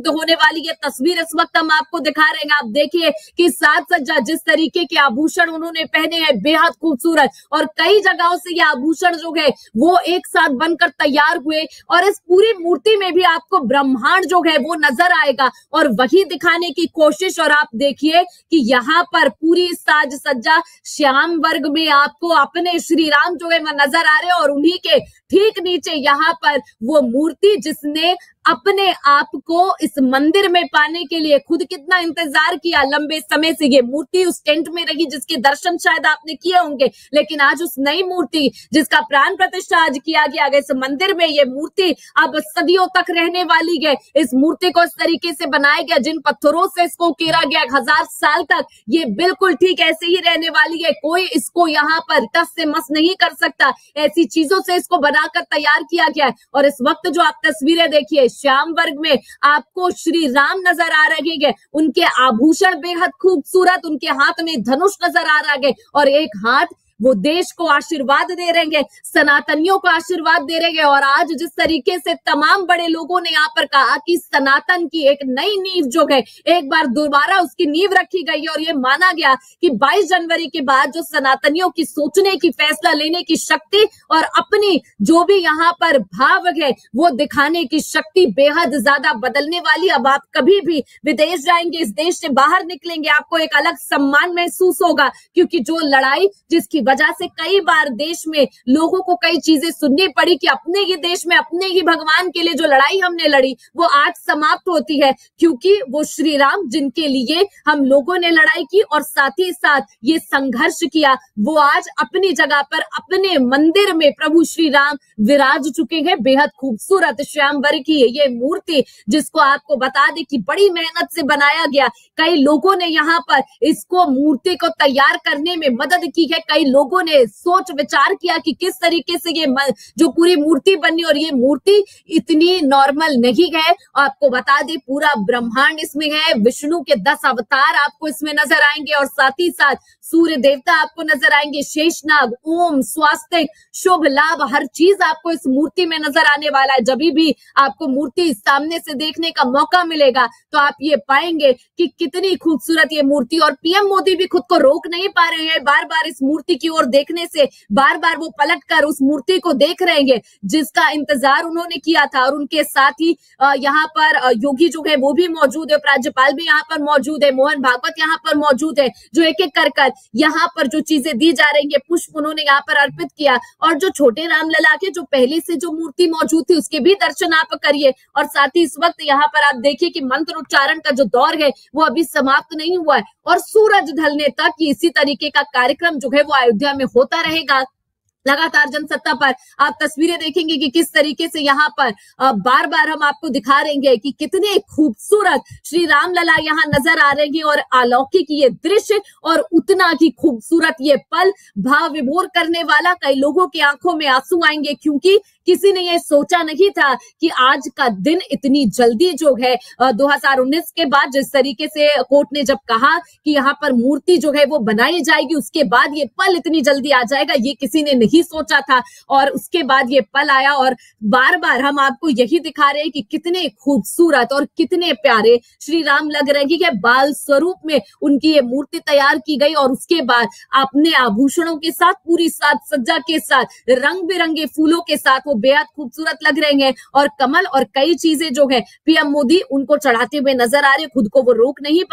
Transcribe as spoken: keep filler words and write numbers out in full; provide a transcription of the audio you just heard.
मुग्ध होने वाली ये तस्वीर इस वक्त हम आपको दिखा रहे हैं। आप देखिए कि साज सज्जा, जिस तरीके के आभूषण उन्होंने पहने हैं बेहद खूबसूरत, और कई जगहों से ये आभूषण जो है वो एक साथ बनकर तैयार हुए और इस पूरी मूर्ति में भी आपको ब्रह्मांड जो है वो नजर आएगा और वही दिखाने की कोशिश। और आप देखिए कि यहाँ पर पूरी साज सज्जा श्याम वर्ग में आपको अपने श्री राम जो है वो नजर आ रहे हैं और उन्हीं के ठीक नीचे यहाँ पर वो मूर्ति जिसने अपने आप को इस मंदिर में पाने के लिए खुद कितना इंतजार किया, लंबे समय से ये मूर्ति उस टेंट में रही जिसके दर्शन शायद आपने किए होंगे, लेकिन आज उस नई मूर्ति जिसका प्राण प्रतिष्ठा आज किया गया इस मंदिर में, ये मूर्ति अब सदियों तक रहने वाली है। इस मूर्ति को इस तरीके से बनाया गया, जिन पत्थरों से इसको उकेरा गया, हजार साल तक ये बिल्कुल ठीक ऐसे ही रहने वाली है। कोई इसको यहाँ पर टस से मस नहीं कर सकता, ऐसी चीजों से इसको बनाकर तैयार किया गया है। और इस वक्त जो आप तस्वीरें देखिए श्याम वर्ग में आपको श्री राम नजर आ रहे हैं, उनके आभूषण बेहद खूबसूरत, उनके हाथ में धनुष नजर आ रहा है और एक हाथ वो देश को आशीर्वाद दे रहे हैं, सनातनियों को आशीर्वाद दे रहे हैं। और आज जिस तरीके से तमाम बड़े लोगों ने यहाँ पर कहा कि सनातन की एक नई नींव जो है एक बार दोबारा उसकी नींव रखी गई है और ये माना गया कि बाईस जनवरी के बाद जो सनातनियों की सोचने की, फैसला लेने की शक्ति और अपनी जो भी यहाँ पर भाव है वो दिखाने की शक्ति बेहद ज्यादा बदलने वाली। अब आप कभी भी विदेश जाएंगे, इस देश से बाहर निकलेंगे, आपको एक अलग सम्मान महसूस होगा, क्योंकि जो लड़ाई जिसकी वजह से कई बार देश में लोगों को कई चीजें सुननी पड़ी कि अपने ही देश में अपने ही भगवान के लिए जो लड़ाई हमने लड़ी वो आज समाप्त होती है, क्योंकि वो श्री राम जिनके लिए हम लोगों ने लड़ाई की और साथ ही साथ ये संघर्ष किया, वो आज अपनी जगह पर अपने मंदिर में प्रभु श्री राम विराज चुके हैं। बेहद खूबसूरत श्यामवर की ये मूर्ति, जिसको आपको बता दें कि बड़ी मेहनत से बनाया गया, कई लोगों ने यहाँ पर इसको मूर्ति को तैयार करने में मदद की है, कई लोगों ने सोच विचार किया कि किस तरीके से ये जो पूरी मूर्ति बनी, और ये मूर्ति इतनी नॉर्मल नहीं है। आपको बता दें पूरा ब्रह्मांड इसमें है, विष्णु के दस अवतार आपको इसमें नजर आएंगे और साथ ही साथ सूर्य देवता आपको नजर आएंगे, शेषनाग, ओम, स्वास्तिक, शुभ लाभ, हर चीज आपको इस मूर्ति में नजर आने वाला है। जब भी आपको मूर्ति सामने से देखने का मौका मिलेगा तो आप ये पाएंगे कि कितनी खूबसूरत ये मूर्ति, और पीएम मोदी भी खुद को रोक नहीं पा रहे हैं, बार बार इस मूर्ति की और देखने से बार बार वो पलट कर उस मूर्ति को देख रहे हैं जिसका इंतजार उन्होंने किया था। और उनके साथ ही यहाँ पर योगी जो है वो भी मौजूद है, राज्यपाल भी यहाँ पर मौजूद है, मोहन भागवत यहाँ पर मौजूद है, जो एक एक कर कर यहाँ पर जो चीजें दी जा रही है, पुष्प उन्होंने यहाँ पर अर्पित किया। और जो छोटे रामलला के जो पहले से जो मूर्ति मौजूद थी उसके भी दर्शन आप करिए। और साथ ही इस वक्त यहाँ पर आप देखिए कि मंत्रोच्चारण का जो दौर है वो अभी समाप्त नहीं हुआ है और सूरज ढलने तक इसी तरीके का कार्यक्रम जो है वो अयोध्या में होता रहेगा। लगातार जनसत्ता पर आप तस्वीरें देखेंगे कि किस तरीके से यहाँ पर बार बार हम आपको दिखा रहे हैं कि कितने खूबसूरत श्री राम लला यहाँ नजर आ रहे हैं और अलौकिक ये दृश्य और उतना ही खूबसूरत ये पल भाव विभोर करने वाला। कई लोगों की आंखों में आंसू आएंगे क्योंकि किसी ने ये सोचा नहीं था कि आज का दिन इतनी जल्दी जो है दो हजार उन्नीस के बाद जिस तरीके से कोर्ट ने जब कहा कि यहाँ पर मूर्ति जो है वो बनाई जाएगी उसके बाद ये पल इतनी जल्दी आ जाएगा, ये किसी ने ही सोचा था और उसके बाद ये पल आया। और बार बार हम आपको यही दिखा रहे हैं कि कितने खूबसूरत और कितने प्यारे श्री राम लग रहे हैं, बाल स्वरूप में उनकी ये मूर्ति तैयार की गई और उसके बाद अपने आभूषणों के साथ, पूरी साज सज्जा के साथ, रंग बिरंगे फूलों के साथ वो बेहद खूबसूरत लग रहे हैं। और कमल और कई चीजें जो है पीएम मोदी उनको चढ़ाते हुए नजर आ रहे, खुद को वो रोक नहीं